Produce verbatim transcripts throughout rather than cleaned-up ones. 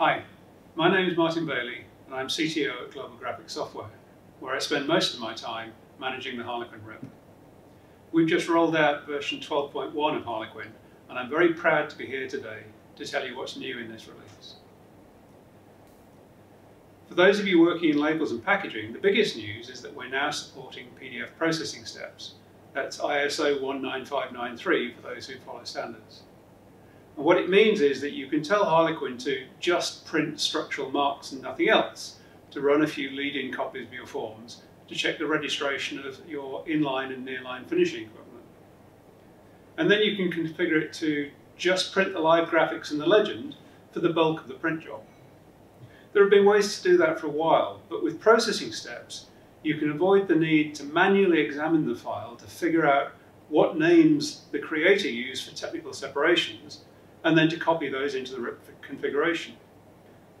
Hi, my name is Martin Bailey and I'm C T O at Global Graphics Software, where I spend most of my time managing the Harlequin R I P. We've just rolled out version twelve point one of Harlequin and I'm very proud to be here today to tell you what's new in this release. For those of you working in labels and packaging, the biggest news is that we're now supporting P D F processing steps. That's I S O one nine five nine three for those who follow standards. And what it means is that you can tell Harlequin to just print structural marks and nothing else, to run a few lead-in copies of your forms, to check the registration of your inline and nearline finishing equipment. And then you can configure it to just print the live graphics and the legend for the bulk of the print job. There have been ways to do that for a while, but with processing steps, you can avoid the need to manually examine the file to figure out what names the creator used for technical separations, and then to copy those into the R I P configuration.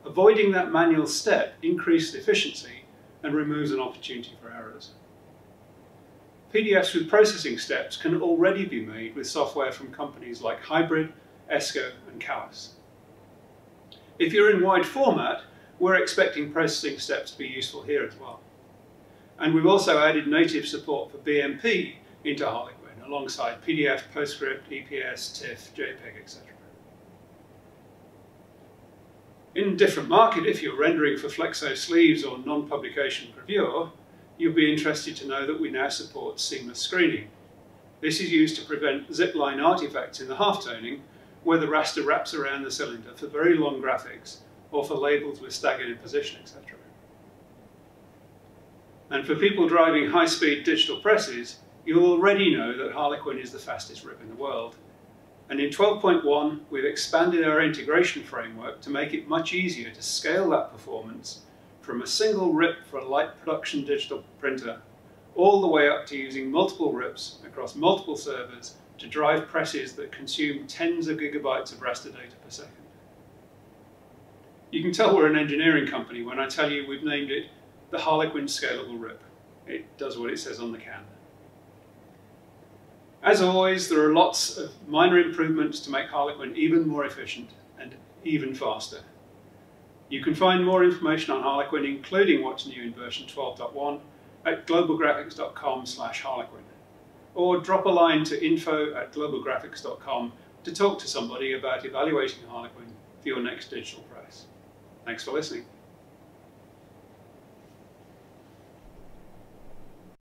Avoiding that manual step increases efficiency and removes an opportunity for errors. P D Fs with processing steps can already be made with software from companies like Hybrid, ESCO and Calus. If you're in wide format, we're expecting processing steps to be useful here as well. And we've also added native support for B M P into Harlequin alongside P D F, PostScript, E P S, TIFF, JPEG, et cetera. In a different market, if you're rendering for flexo sleeves or non-publication gravure, you'll be interested to know that we now support seamless screening. This is used to prevent zipline artifacts in the halftoning, where the raster wraps around the cylinder for very long graphics or for labels with staggered imposition, et cetera. And for people driving high-speed digital presses, you'll already know that Harlequin is the fastest R I P in the world. And in twelve point one, we've expanded our integration framework to make it much easier to scale that performance from a single R I P for a light production digital printer, all the way up to using multiple R I Ps across multiple servers to drive presses that consume tens of gigabytes of raster data per second. You can tell we're an engineering company when I tell you we've named it the Harlequin Scalable R I P. It does what it says on the can. As always, there are lots of minor improvements to make Harlequin even more efficient and even faster. You can find more information on Harlequin, including what's new in version twelve point one, at globalgraphics dot com slash harlequin, or drop a line to info at globalgraphics dot com to talk to somebody about evaluating Harlequin for your next digital press. Thanks for listening.